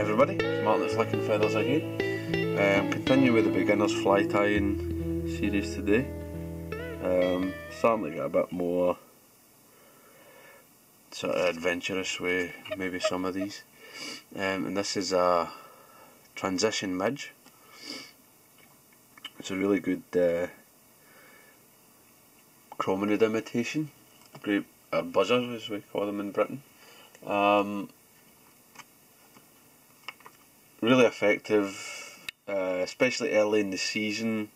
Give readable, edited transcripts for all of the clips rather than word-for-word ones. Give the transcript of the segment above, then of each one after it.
Hi everybody, it's Martin at Flickin' Feathers again. Continue with the beginner's fly tying series today. Starting to get a bit more sort of adventurous with maybe some of these. And this is a transition midge. It's a really good chrominid imitation. Great, or buzzers as we call them in Britain. Really effective, especially early in the season,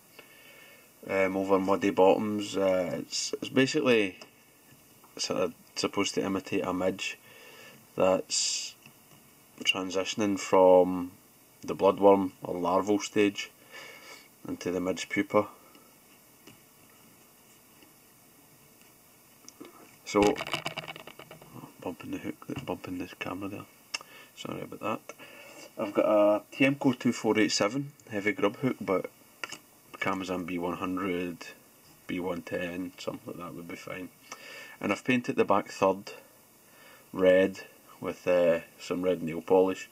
over muddy bottoms. It's basically sort of supposed to imitate a midge that's transitioning from the bloodworm or larval stage into the midge pupa. So, bumping the hook, bumping the camera there, sorry about that. I've got a TMCO 2487 heavy grub hook, but Camazan B100, B110, something like that would be fine. And I've painted the back third red with some red nail polish.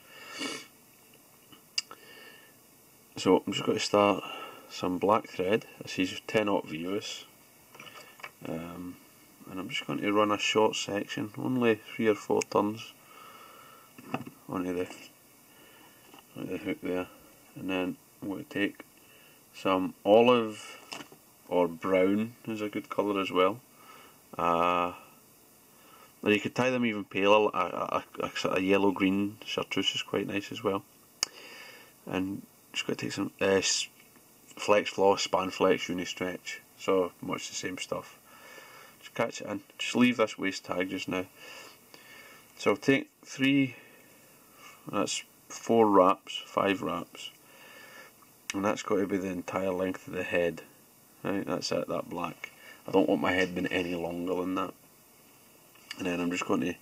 So I'm just going to start some black thread. This is 10-aught Vivus. And I'm just going to run a short section, only 3 or 4 turns onto the hook there, and then I'm going to take some olive or brown is a good colour as well. And you could tie them even paler, a yellow green chartreuse is quite nice as well. And just going to take some flex floss, Spanflex, uni stretch, so much the same stuff. Just catch it in, just leave this waist tag just now. So I'll take 3, that's 4 wraps, 5 wraps, and that's got to be the entire length of the head. Right, that's it, that black. I don't want my head being any longer than that. And then I'm just going to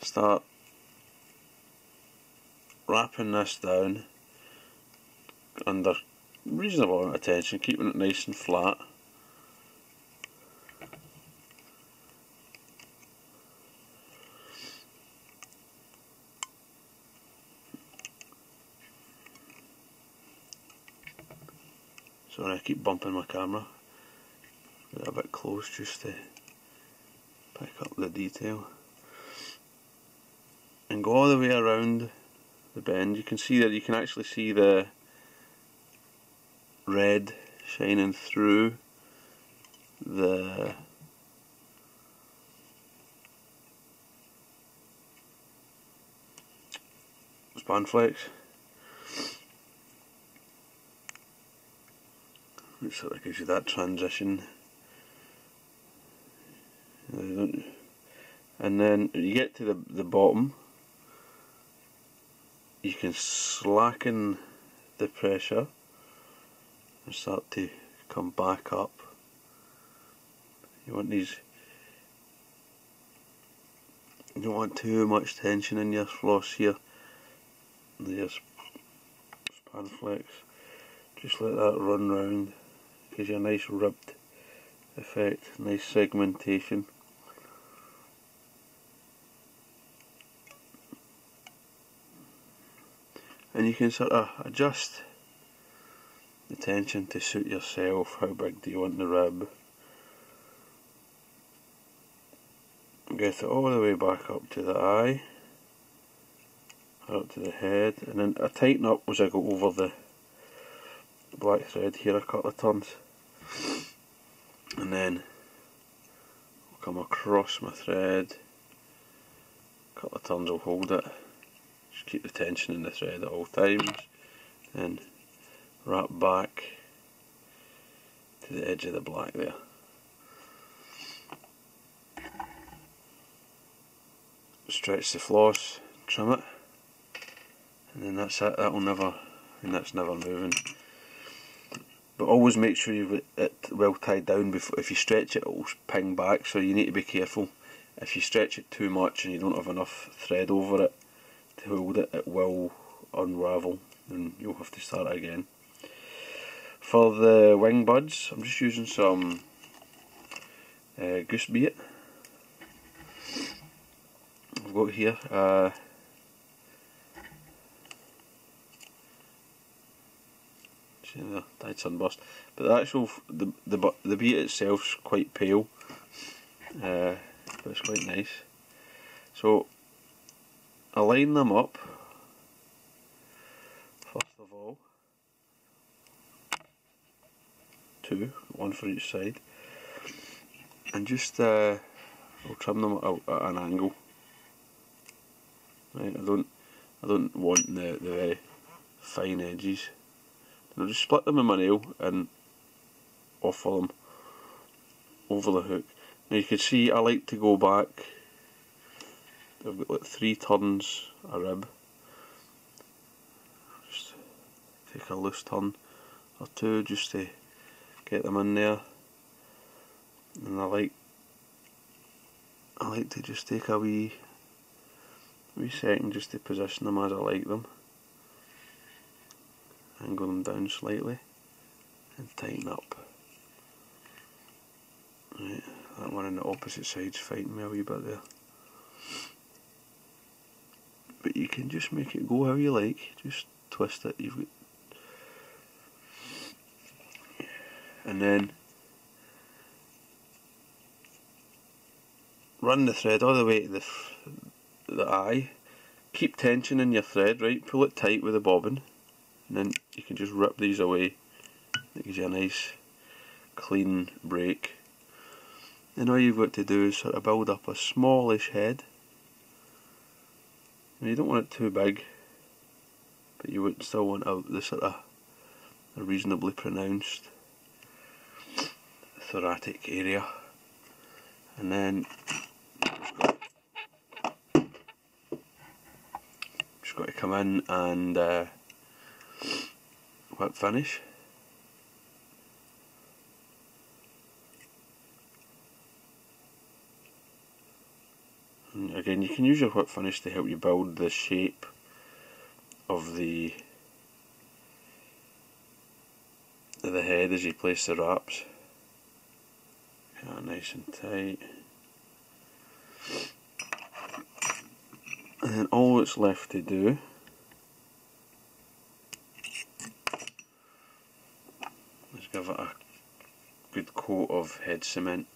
start wrapping this down under reasonable amount of tension, keeping it nice and flat. Sorry, I keep bumping my camera. Get a bit close just to pick up the detail. And go all the way around the bend. You can see that, you can actually see the red shining through the Spanflex. It sort of gives you that transition, and then when you get to the bottom, you can slacken the pressure and start to come back up. You want these, you don't want too much tension in your floss here. There's Spanflex, just let that run round. Gives you a nice ribbed effect, nice segmentation. And you can sort of adjust the tension to suit yourself. How big do you want the rib? Get it all the way back up to the eye, up to the head, and then I tighten up as I go over the black thread here a couple of turns, and then I'll come across my thread a couple of turns. I'll hold it, just keep the tension in the thread at all times, and wrap back to the edge of the black there. Stretch the floss, trim it, and then that's it. That'll never, and that's never moving. But always make sure you've it well tied down before. If you stretch it, it'll ping back, so you need to be careful. If you stretch it too much and you don't have enough thread over it to hold it, it will unravel and you'll have to start again. For the wing buds, I'm just using some goose beet I've got here. and they're dyed sunburst. But the actual the bead itself's quite pale, but it's quite nice. So I line them up first of all, two, one for each side, and just I'll trim them at an angle. Right, I don't want the very fine edges. And I'll just split them in my nail and offer them over the hook. Now you can see I like to go back. I've got like 3 turns a rib. Just take a loose turn or two just to get them in there. And I like to just take a wee second just to position them as I like them. Angle them down slightly and tighten up. Right, that one on the opposite side's fighting me a wee bit there. But you can just make it go how you like, just twist it. You've got, and then run the thread all the way to the eye. Keep tension in your thread, right? Pull it tight with the bobbin, and then you can just rip these away. It gives you a nice clean break. And all you've got to do is sort of build up a smallish head. Now you don't want it too big, but you would still want the sort of a reasonably pronounced thoracic area. And then just got to come in and whip finish. And again, you can use your whip finish to help you build the shape of the head as you place the wraps. Yeah, nice and tight. And then all that's left to do is give it a good coat of head cement.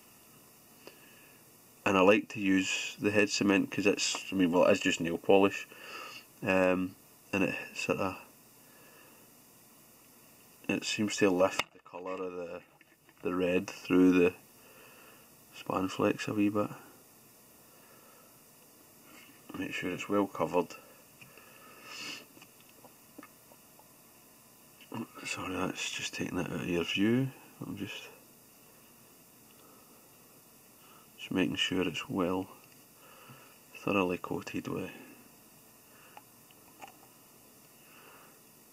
And I like to use the head cement because it's, I mean, well, it's just nail polish, and it sort of, it seems to lift the colour of the red through the Spanflex a wee bit. Make sure it's well covered. Sorry, that's just taking it out of your view. I'm just making sure it's well thoroughly coated with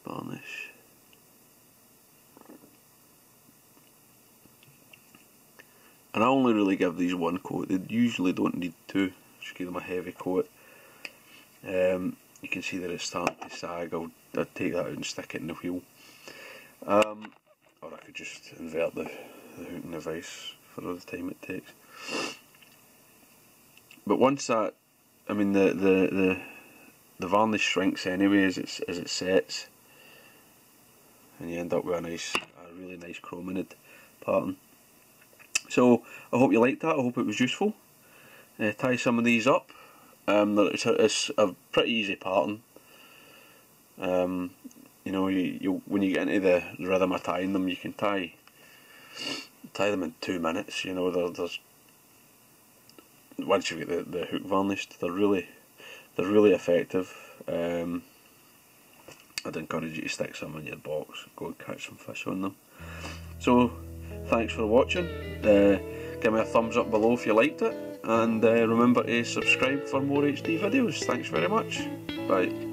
varnish. And I only really give these one coat. They usually don't need two. Just give them a heavy coat. You can see that it's starting to sag. I'll take that out and stick it in the wheel, or I could just invert the hook and the vice for all the time it takes. But once that, I mean, the varnish shrinks anyway as it sets, and you end up with a really nice chrominid pattern. So I hope you liked that. I hope it was useful. Tie some of these up. It's a pretty easy pattern. You know, when you get into the rhythm of tying them, you can tie them in 2 minutes. You know, there's once you get the hook varnished, they're really effective. I'd encourage you to stick some in your box, go and catch some fish on them. So thanks for watching. Give me a thumbs up below if you liked it, and remember to subscribe for more HD videos. Thanks very much. Bye.